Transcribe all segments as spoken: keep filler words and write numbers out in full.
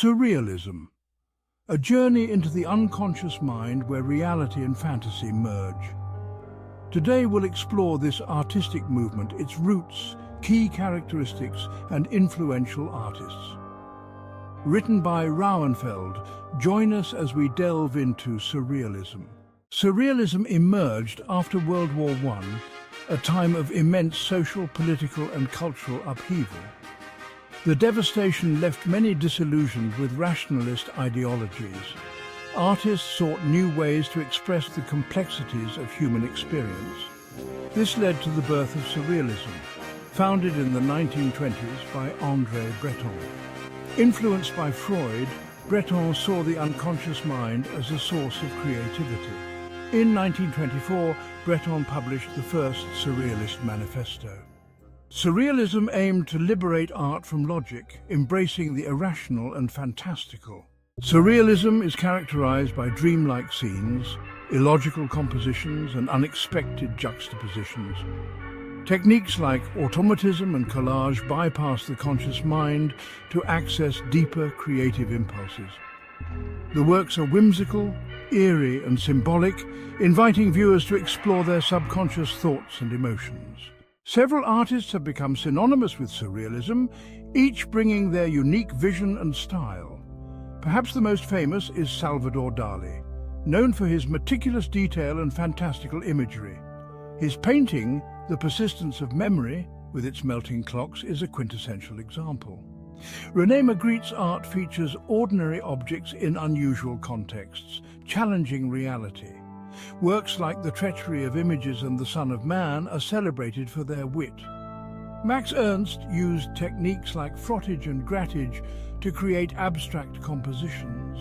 Surrealism, a journey into the unconscious mind where reality and fantasy merge. Today we'll explore this artistic movement, its roots, key characteristics, and influential artists. Written by Rauenfeld, join us as we delve into Surrealism. Surrealism emerged after World War One, a time of immense social, political, and cultural upheaval. The devastation left many disillusioned with rationalist ideologies. Artists sought new ways to express the complexities of human experience. This led to the birth of Surrealism, founded in the nineteen twenties by André Breton. Influenced by Freud, Breton saw the unconscious mind as a source of creativity. In nineteen twenty-four, Breton published the first Surrealist Manifesto. Surrealism aimed to liberate art from logic, embracing the irrational and fantastical. Surrealism is characterized by dreamlike scenes, illogical compositions, and unexpected juxtapositions. Techniques like automatism and collage bypass the conscious mind to access deeper creative impulses. The works are whimsical, eerie, and symbolic, inviting viewers to explore their subconscious thoughts and emotions. Several artists have become synonymous with Surrealism, each bringing their unique vision and style. Perhaps the most famous is Salvador Dalí, known for his meticulous detail and fantastical imagery. His painting, The Persistence of Memory, with its melting clocks, is a quintessential example. René Magritte's art features ordinary objects in unusual contexts, challenging reality. Works like The Treachery of Images and The Son of Man are celebrated for their wit. Max Ernst used techniques like frottage and grattage to create abstract compositions.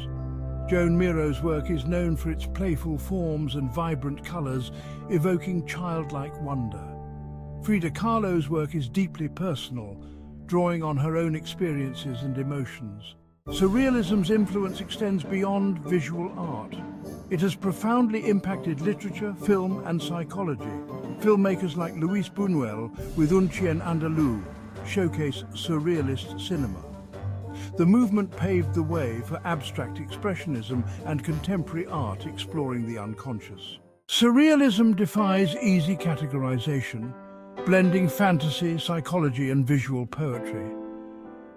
Joan Miro's work is known for its playful forms and vibrant colours, evoking childlike wonder. Frida Kahlo's work is deeply personal, drawing on her own experiences and emotions. Surrealism's influence extends beyond visual art. It has profoundly impacted literature, film, and psychology. Filmmakers like Luis Buñuel with Un Chien Andalou showcase Surrealist cinema. The movement paved the way for abstract expressionism and contemporary art exploring the unconscious. Surrealism defies easy categorization, blending fantasy, psychology, and visual poetry.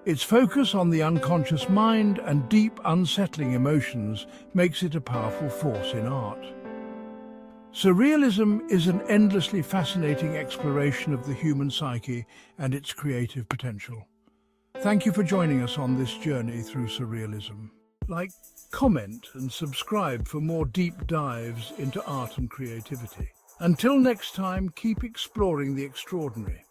Its focus on the unconscious mind and deep, unsettling emotions makes it a powerful force in art. Surrealism is an endlessly fascinating exploration of the human psyche and its creative potential. Thank you for joining us on this journey through Surrealism. Like, comment, and subscribe for more deep dives into art and creativity. Until next time, keep exploring the extraordinary.